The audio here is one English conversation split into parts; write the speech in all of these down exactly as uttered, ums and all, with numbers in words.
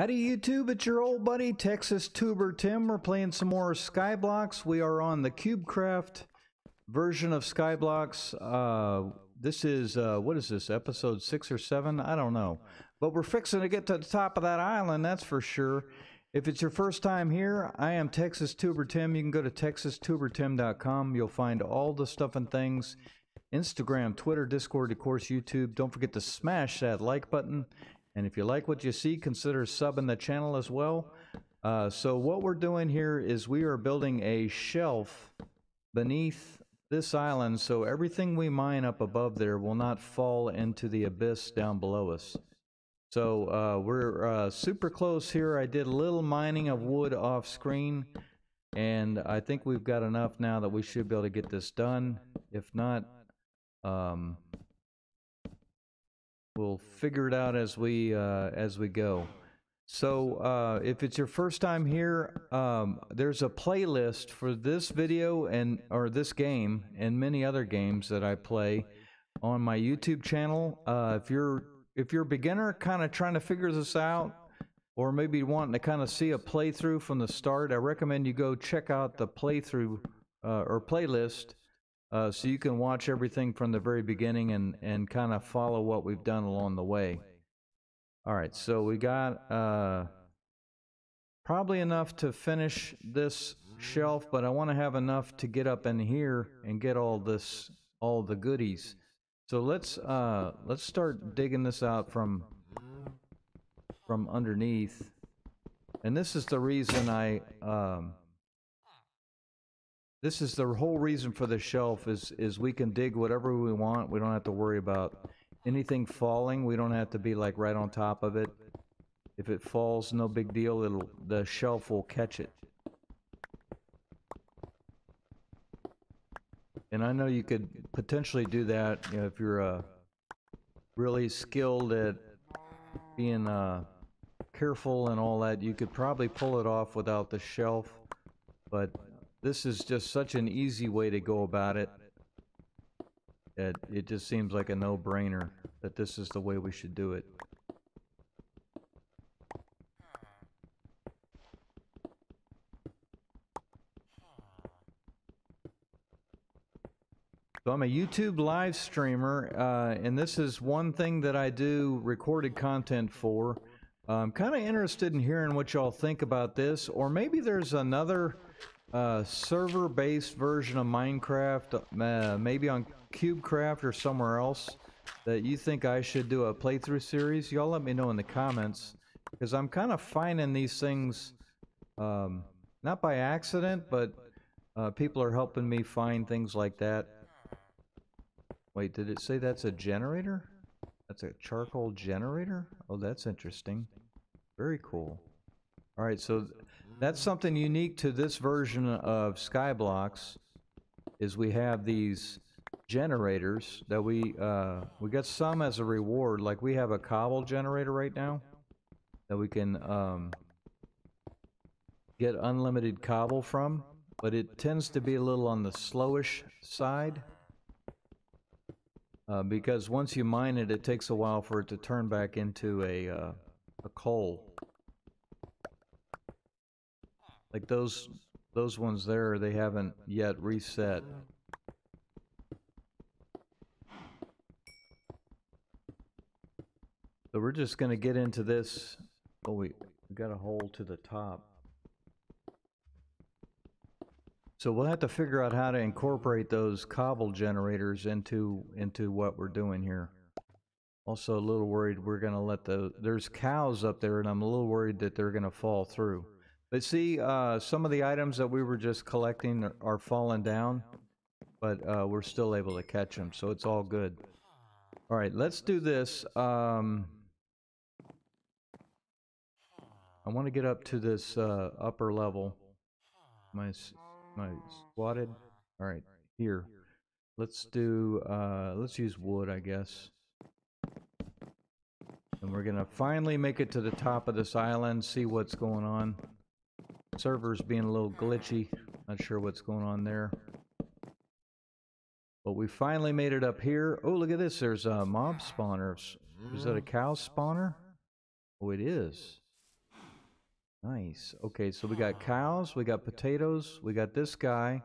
Howdy YouTube, it's your old buddy Texas Tuber Tim. We're playing some more Skyblocks. We are on the CubeCraft version of Skyblocks. Uh, this is, uh, what is this, episode six or seven? I don't know. But we're fixing to get to the top of that island, that's for sure. If it's your first time here, I am Texas Tuber Tim. You can go to texas tuber tim dot com. You'll find all the stuff and things. Instagram, Twitter, Discord, of course, YouTube. Don't forget to smash that like button. And if you like what you see, consider subbing the channel as well. Uh, so what we're doing here is we are building a shelf beneath this island, so everything we mine up above there will not fall into the abyss down below us. So uh, we're uh, super close here. I did a little mining of wood off screen, and I think we've got enough now that we should be able to get this done. If not, um, we'll figure it out as we uh, as we go. So uh, if it's your first time here, um, there's a playlist for this video and or this game and many other games that I play on my YouTube channel. Uh, if you're if you're a beginner, kind of trying to figure this out, or maybe wanting to kind of see a playthrough from the start, I recommend you go check out the playthrough uh, or playlist. Uh, so you can watch everything from the very beginning and, and kind of follow what we've done along the way. All right, so we got uh, probably enough to finish this shelf, but I want to have enough to get up in here and get all this, all the goodies. So let's uh, let's start digging this out from from underneath. And this is the reason I. Um, This is the whole reason for the shelf is, is we can dig whatever we want. We don't have to worry about anything falling. We don't have to be like right on top of it. If it falls, no big deal. It'll, the shelf will catch it. And I know you could potentially do that, you know, if you're uh, really skilled at being uh, careful and all that. You could probably pull it off without the shelf, but this is just such an easy way to go about it that it just seems like a no-brainer that this is the way we should do it. So I'm a YouTube live streamer, uh, and this is one thing that I do recorded content for. I'm kind of interested in hearing what y'all think about this, or maybe there's another Uh, server-based version of Minecraft, uh, maybe on CubeCraft or somewhere else, that you think I should do a playthrough series. Y'all let me know in the comments, because I'm kind of finding these things, um, not by accident, but uh, people are helping me find things like that. Wait, did it say that's a generator? That's a charcoal generator? Oh, that's interesting. Very cool. All right, so that's something unique to this version of Skyblocks, is we have these generators that we uh, we get some as a reward. Like we have a cobble generator right now that we can um, get unlimited cobble from, but it tends to be a little on the slowish side uh, because once you mine it, it takes a while for it to turn back into a uh, a coal. Like those those ones there, they haven't yet reset. So we're just gonna get into this. Oh, we got a hole to the top. So we'll have to figure out how to incorporate those cobble generators into into what we're doing here. Also a little worried we're gonna let the, there's cows up there, and I'm a little worried that they're gonna fall through. But see, uh, some of the items that we were just collecting are, are falling down, but uh, we're still able to catch them, so it's all good. All right, let's do this. Um, I want to get up to this uh, upper level. My, my squatted. All right, here. Let's do. Uh, let's use wood, I guess. And we're gonna finally make it to the top of this island. See what's going on. Server's being a little glitchy. Not sure what's going on there. But we finally made it up here. Oh, look at this. There's a mob spawner. Is that a cow spawner? Oh, it is. Nice. Okay, so we got cows, we got potatoes, we got this guy.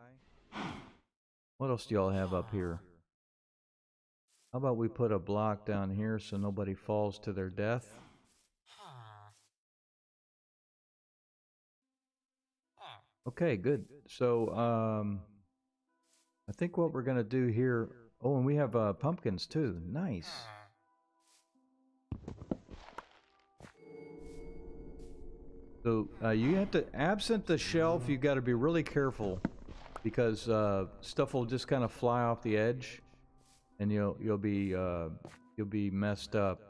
What else do y'all have up here? How about we put a block down here so nobody falls to their death? Okay, good. So, um, I think what we're going to do here... Oh, and we have uh, pumpkins too. Nice. So, uh, you have to... Absent the shelf, you've got to be really careful, because uh, stuff will just kind of fly off the edge, and you'll you'll be uh, you'll be messed up.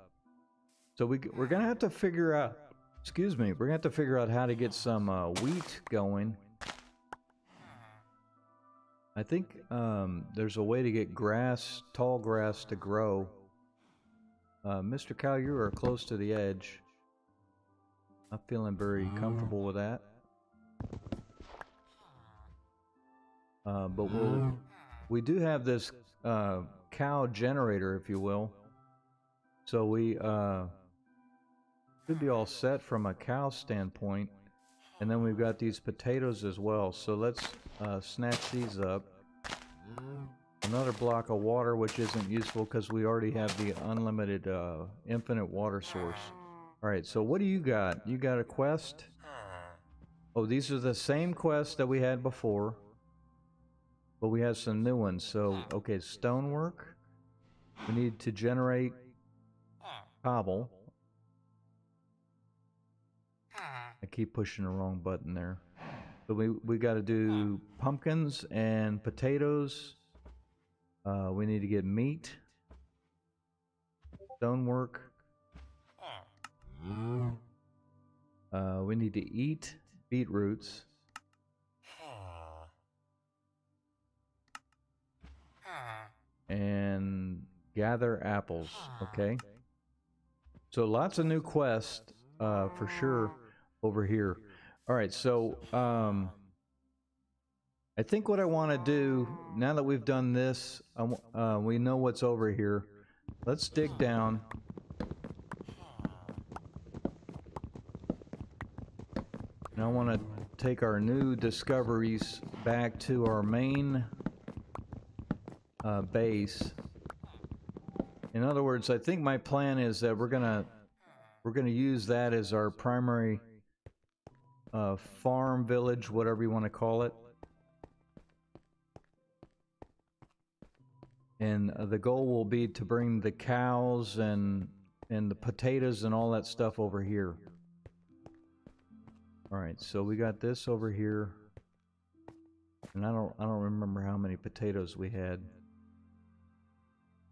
So we we're gonna have to figure out. Excuse me, we're gonna have to figure out how to get some uh, wheat going. I think um, there's a way to get grass, tall grass, to grow. Uh, Mister Cow, you are close to the edge. I'm feeling very comfortable with that. Uh, but we'll, we do have this uh, cow generator, if you will. So we uh, should be all set from a cow standpoint. And then we've got these potatoes as well. So let's uh, snatch these up. Another block of water, which isn't useful because we already have the unlimited, uh, infinite water source. All right, so what do you got? You got a quest? Oh, these are the same quests that we had before. But we have some new ones. So, okay, stonework. We need to generate cobble. I keep pushing the wrong button there. But we we got to do pumpkins and potatoes. Uh, we need to get meat. Stonework. Uh, we need to eat beetroots. And gather apples. Okay, so lots of new quests uh, for sure over here. All right, so um, I think what I want to do now that we've done this, um, uh, we know what's over here. Let's dig down. And I want to take our new discoveries back to our main Uh, base. In other words, I think my plan is that we're gonna we're gonna use that as our primary uh, farm, village, whatever you want to call it. And uh, the goal will be to bring the cows and and the potatoes and all that stuff over here. All right, so we got this over here, and I don't I don't remember how many potatoes we had.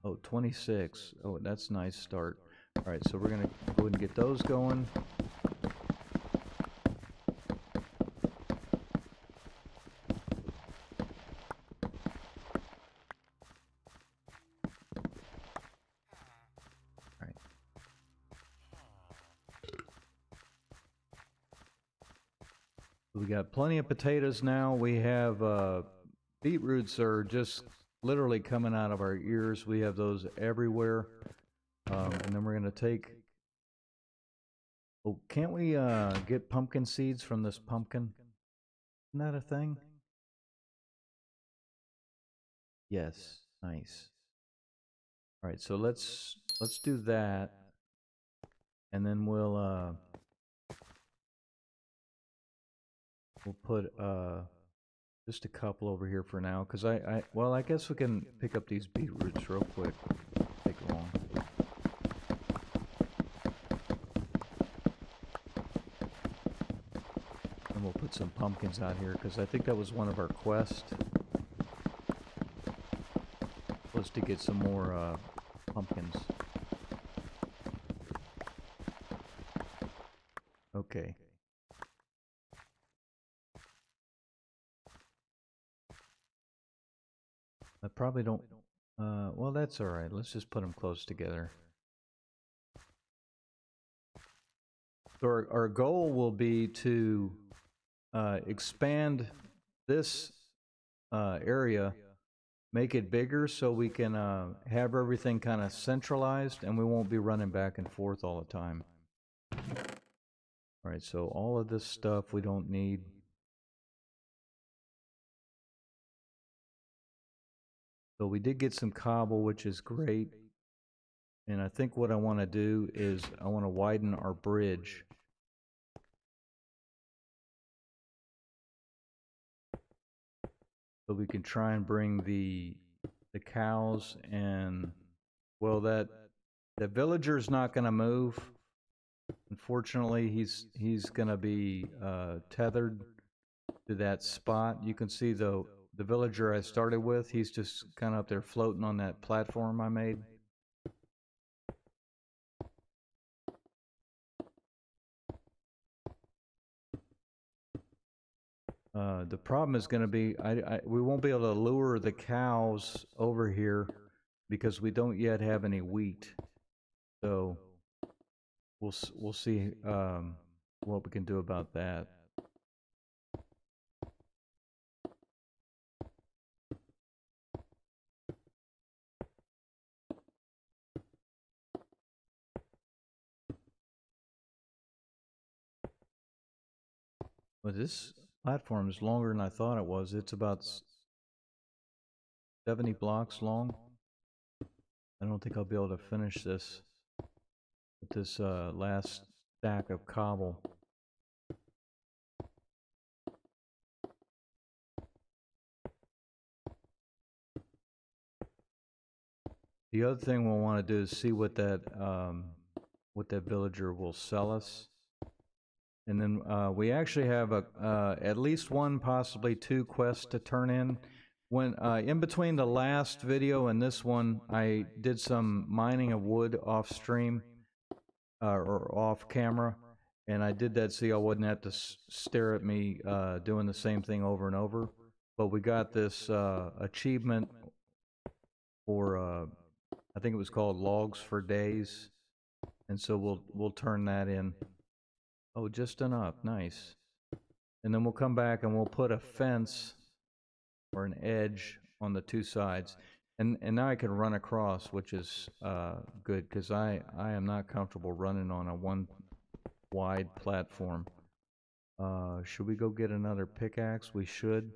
Oh, twenty-six. Oh, that's a nice start. All right, so we're going to go ahead and get those going. All right. We got plenty of potatoes now. We have uh, beetroots are just literally coming out of our ears. We have those everywhere. Um, and then we're going to take... Oh, can't we uh, get pumpkin seeds from this pumpkin? Isn't that a thing? Yes. Nice. All right, so let's let's do that. And then we'll... Uh, we'll put... Uh, Just a couple over here for now, because I, I, well, I guess we can pick up these beetroots real quick. Take long. And we'll put some pumpkins out here, because I think that was one of our quests. Was to get some more uh, pumpkins. Okay. I probably don't, uh, well, that's all right. Let's just put them close together. So our, our goal will be to uh, expand this uh, area, make it bigger so we can uh, have everything kind of centralized, and we won't be running back and forth all the time. All right, so all of this stuff we don't need. So we did get some cobble, which is great. And I think what I want to do is I want to widen our bridge. So we can try and bring the the cows and, well, that the villager's not going to move. Unfortunately, he's he's going to be uh, tethered to that spot. You can see the the villager I started with. He's just kind of up there floating on that platform I made. Uh, the problem is going to be I, I, we won't be able to lure the cows over here because we don't yet have any wheat. So we'll we'll see um, what we can do about that. Well, this platform is longer than I thought it was. It's about seventy blocks long. I don't think I'll be able to finish this with this uh, last stack of cobble. The other thing we'll want to do is see what that um, what that villager will sell us. And then uh, we actually have a uh, at least one, possibly two quests to turn in. When uh, in between the last video and this one, I did some mining of wood off stream uh, or off camera, and I did that so y'all wouldn't have to s stare at me uh, doing the same thing over and over. But we got this uh, achievement, or uh, I think it was called Logs for Days, and so we'll we'll turn that in. Oh, just enough. Nice. And then we'll come back and we'll put a fence or an edge on the two sides. And and now I can run across, which is uh, good, because I, I am not comfortable running on a one-wide platform. Uh, should we go get another pickaxe? We should.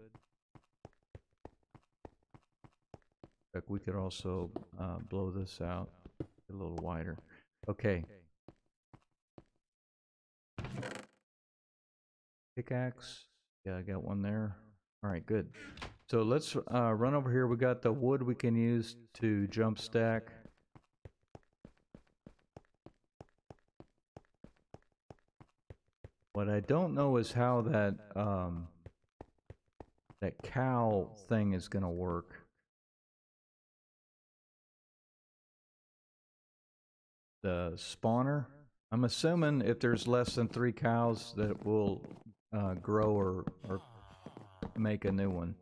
In fact, we could also uh, blow this out a little wider. Okay. Pickaxe. Yeah, I got one there. All right, good. So let's uh, run over here. We got the wood we can use to jump stack. What I don't know is how that um, that cow thing is going to work. The spawner. I'm assuming if there's less than three cows that will Uh, grow or, or make a new one.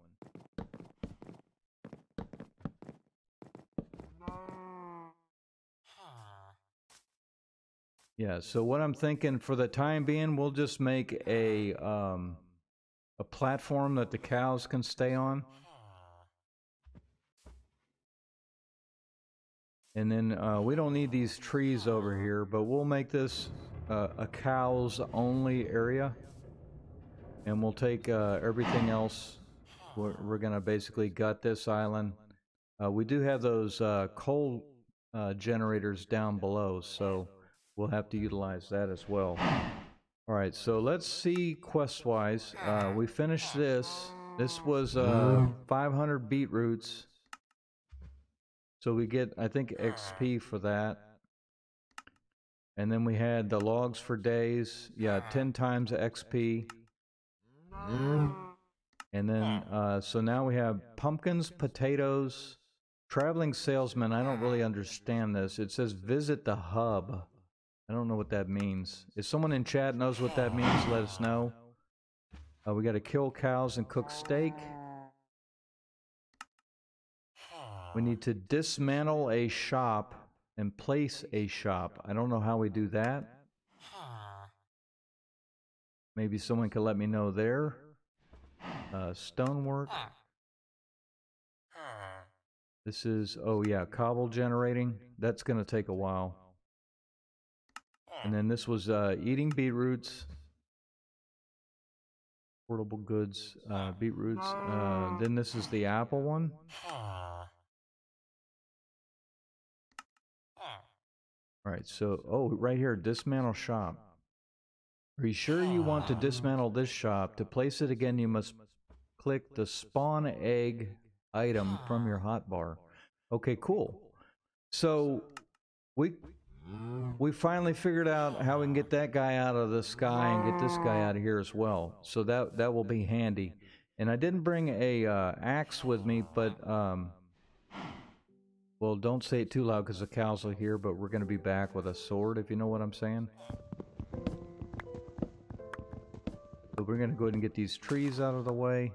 Yeah, so what I'm thinking for the time being, we'll just make a um, a platform that the cows can stay on. And then uh, we don't need these trees over here, but we'll make this uh, a cows only area. And we'll take uh, everything else. We're, we're going to basically gut this island. Uh, we do have those uh, coal uh, generators down below, so we'll have to utilize that as well. All right, so let's see quest-wise. Uh, we finished this. This was uh, five hundred beetroots. So we get, I think, X P for that. And then we had the logs for days. Yeah, ten times X P. And then, uh, so now we have pumpkins, potatoes, traveling salesman. I don't really understand this. It says visit the hub. I don't know what that means. If someone in chat knows what that means, let us know. Uh, we got to kill cows and cook steak. We need to dismantle a shop and place a shop. I don't know how we do that. Maybe someone could let me know there. Uh, stonework. This is, oh yeah, cobble generating. That's going to take a while. And then this was uh, eating beetroots, portable goods, uh, beetroots. Uh, then this is the apple one. All right, so, oh, right here, dismantle shop. Are you sure you want to dismantle this shop? To place it again, you must click the spawn egg item from your hotbar. Okay, cool. So we we finally figured out how we can get that guy out of the sky and get this guy out of here as well. So that that will be handy. And I didn't bring a uh, axe with me, but um, well, don't say it too loud because the cows are here. But we're going to be back with a sword, if you know what I'm saying. So we're going to go ahead and get these trees out of the way.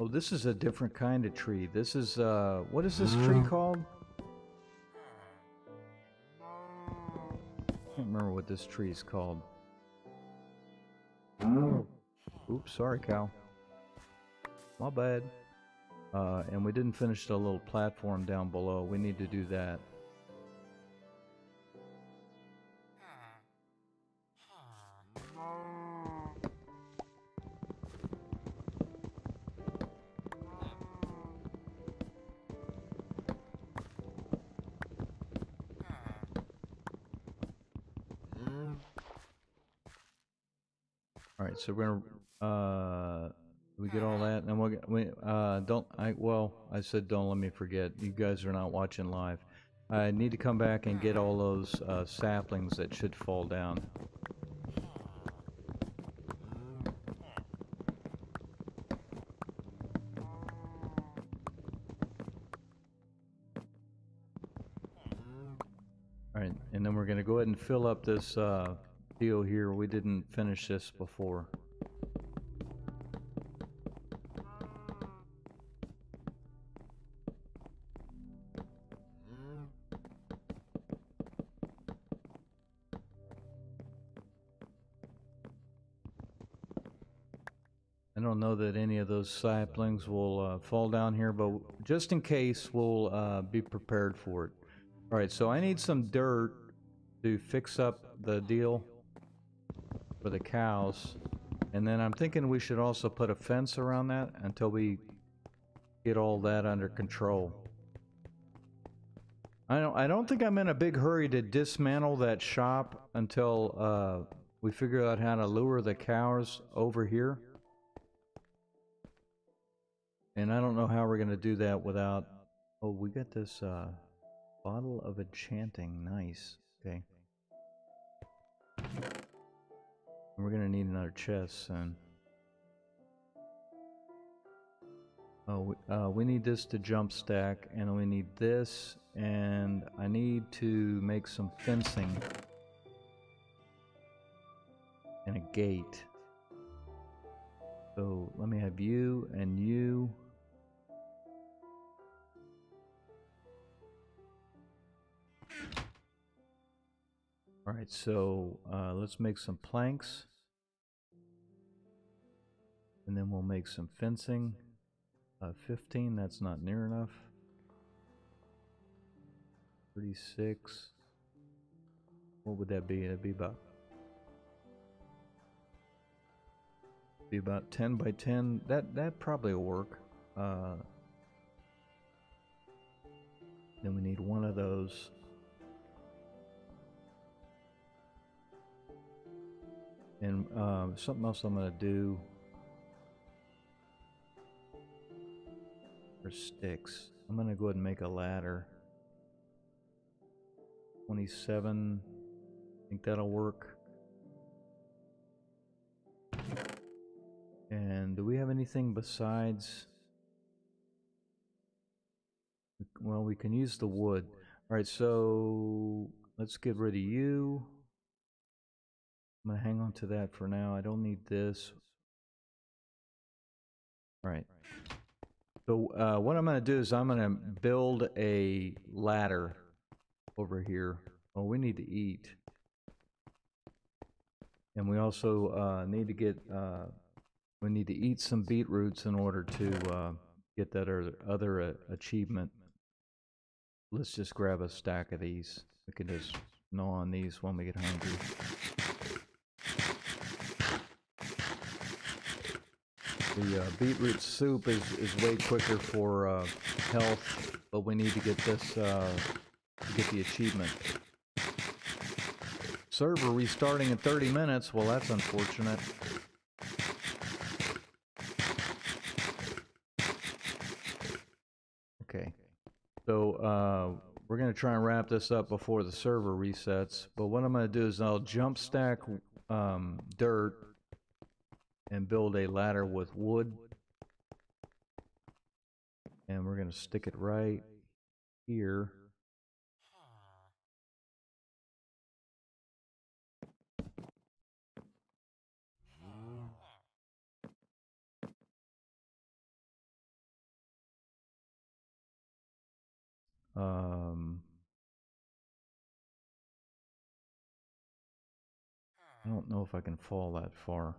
Oh, this is a different kind of tree. This is, uh, what is this tree called? I can't remember what this tree is called. Oops, sorry, cow. My bad. Uh, and we didn't finish the little platform down below. We need to do that. So we're gonna uh, we get all that, and we'll, we uh, don't. I well, I said don't let me forget. You guys are not watching live. I need to come back and get all those uh, saplings that should fall down. All right, and then we're gonna go ahead and fill up this. Uh, deal here. We didn't finish this before. I don't know that any of those saplings will uh, fall down here, but just in case, we'll uh, be prepared for it. All right, so I need some dirt to fix up the deal for the cows, and then I'm thinking we should also put a fence around that until we get all that under control. I don't, I don't think I'm in a big hurry to dismantle that shop until uh, we figure out how to lure the cows over here. And I don't know how we're gonna do that without... Oh, we got this uh, bottle of enchanting. Nice. Okay. We're gonna need another chest soon. Oh, we, uh, we need this to jump stack, and we need this, and I need to make some fencing and a gate. So let me have you and you. All right, so uh, let's make some planks, and then we'll make some fencing. Uh, fifteen, that's not near enough. thirty-six, what would that be? It'd be about, be about ten by ten. That that probably will work. Uh, then we need one of those. And um, something else I'm going to do for sticks. I'm going to go ahead and make a ladder. twenty-seven. I think that'll work. And do we have anything besides... Well, we can use the wood. All right, so let's get rid of you. I'm going to hang on to that for now. I don't need this. All right. So uh, what I'm going to do is I'm going to build a ladder over here. Oh, we need to eat. And we also uh, need to get uh, We need to eat some beetroots in order to uh, get that other, other uh, achievement. Let's just grab a stack of these. We can just gnaw on these when we get hungry. The uh, beetroot soup is, is way quicker for uh, health, but we need to get this, uh, to get the achievement. Server restarting in thirty minutes. Well, that's unfortunate. Okay. So uh, we're going to try and wrap this up before the server resets. But what I'm going to do is I'll jump stack um, dirt and build a ladder with wood. And we're going to stick it right here. Um, I don't know if I can fall that far.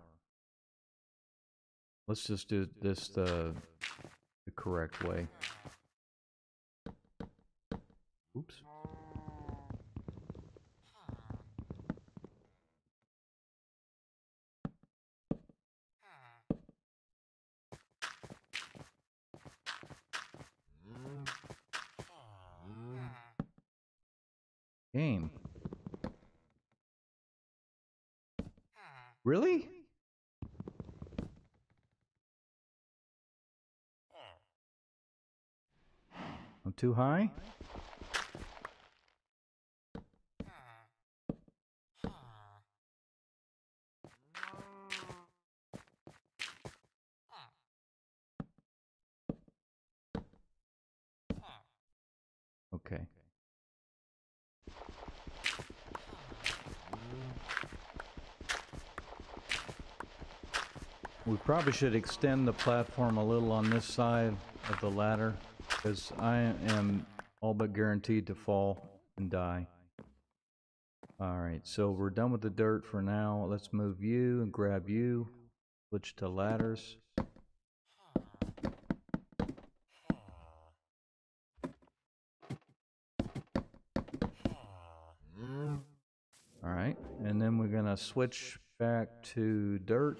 Let's just do this the, the correct way. Oops. Game. Really? I'm too high? Okay. We probably should extend the platform a little on this side of the ladder, because I am all but guaranteed to fall and die. Alright, so we're done with the dirt for now. Let's move you and grab you. Switch to ladders. Alright, and then we're going to switch back to dirt.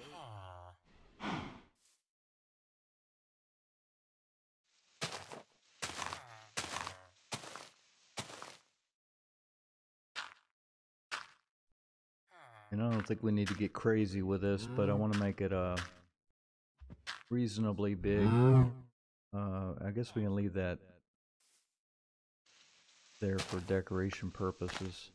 You know, I don't think we need to get crazy with this, but I want to make it uh, reasonably big. Uh, I guess we can leave that there for decoration purposes.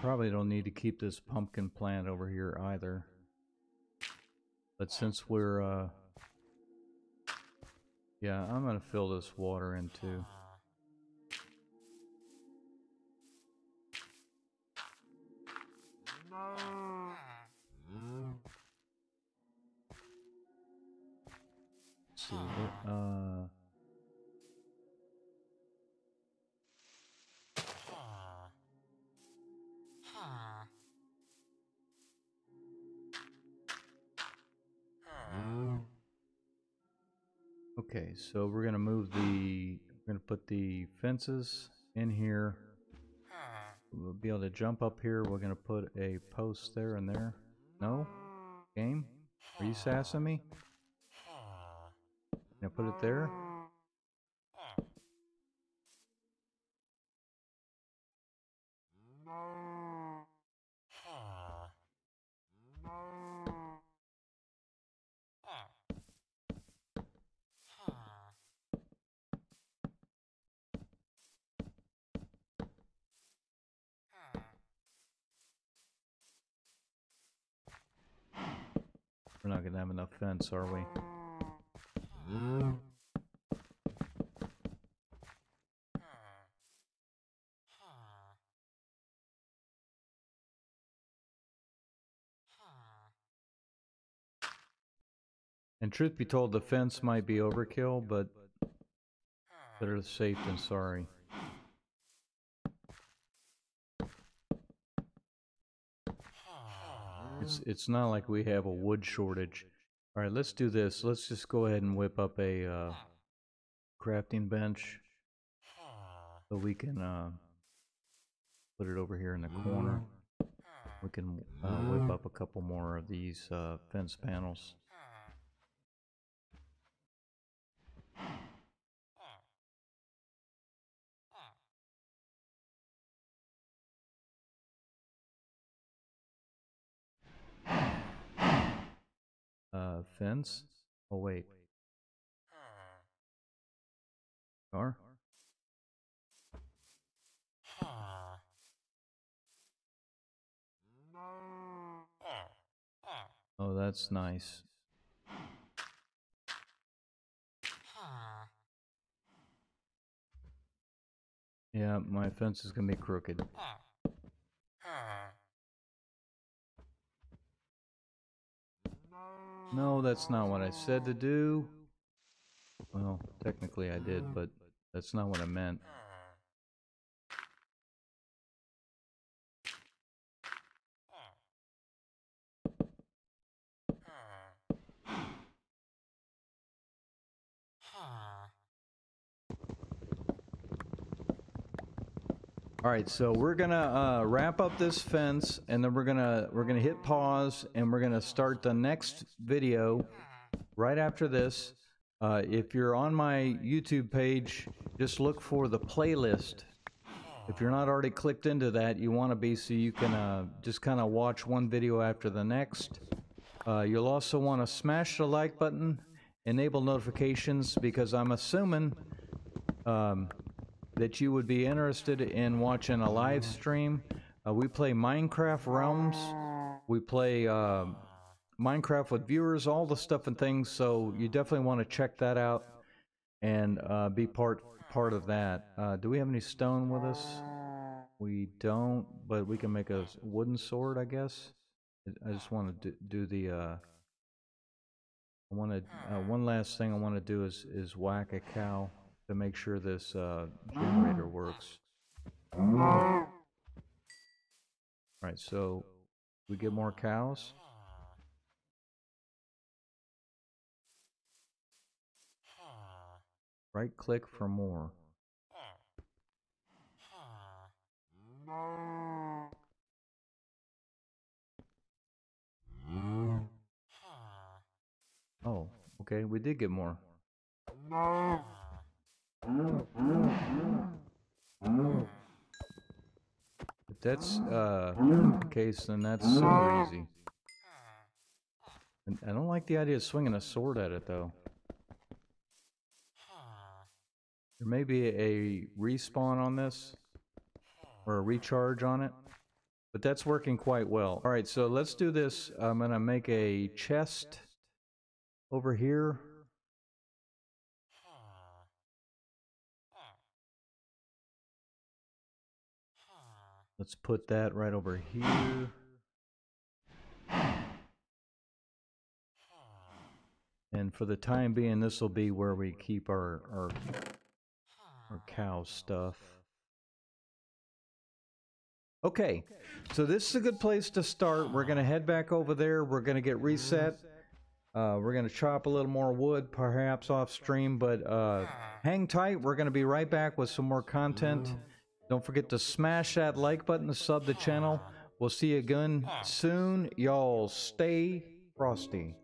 Probably don't need to keep this pumpkin plant over here either. But since we're, uh, yeah, I'm gonna fill this water in too. Let's see, uh. Okay, so we're gonna move the, we're gonna put the fences in here. We'll be able to jump up here. We're gonna put a post there and there. No? Game? Are you sassing me? Now put it there. We're not gonna have enough fence, are we? Mm. And truth be told, the fence might be overkill, but better safe than sorry. It's, it's not like we have a wood shortage. All right, let's do this. Let's just go ahead and whip up a uh, crafting bench so we can uh, put it over here in the corner. We can uh, whip up a couple more of these uh, fence panels. Uh, fence. Oh wait. Car. Oh, that's nice. Yeah, my fence is gonna be crooked. No, that's not what I said to do. Well, technically I did, but that's not what I meant. All right, so we're gonna uh, wrap up this fence, and then we're gonna we're gonna hit pause, and we're gonna start the next video right after this. Uh, if you're on my YouTube page, just look for the playlist. If you're not already clicked into that, you want to be, so you can uh, just kind of watch one video after the next. Uh, you'll also want to smash the like button, enable notifications, because I'm assuming. Um, that you would be interested in watching a live stream. Uh, we play Minecraft Realms. We play uh, Minecraft with viewers, all the stuff and things, so you definitely want to check that out and uh, be part part of that. Uh, do we have any stone with us? We don't, but we can make a wooden sword, I guess. I just want to do the... Uh, I want to... Uh, one last thing I want to do is, is whack a cow. To make sure this uh, generator works. All right, so we get more cows. Right click for more. Oh, okay, we did get more. If that's uh, the case, then that's super easy. And I don't like the idea of swinging a sword at it, though. There may be a respawn on this, or a recharge on it, but that's working quite well. All right, so let's do this. I'm going to make a chest over here. Let's put that right over here. And for the time being, this will be where we keep our, our, our cow stuff. Okay, so this is a good place to start. We're going to head back over there. We're going to get reset. Uh, we're going to chop a little more wood, perhaps off stream, but uh, hang tight. We're going to be right back with some more content. Don't forget to smash that like button to sub the channel. We'll see you again soon. Y'all stay frosty.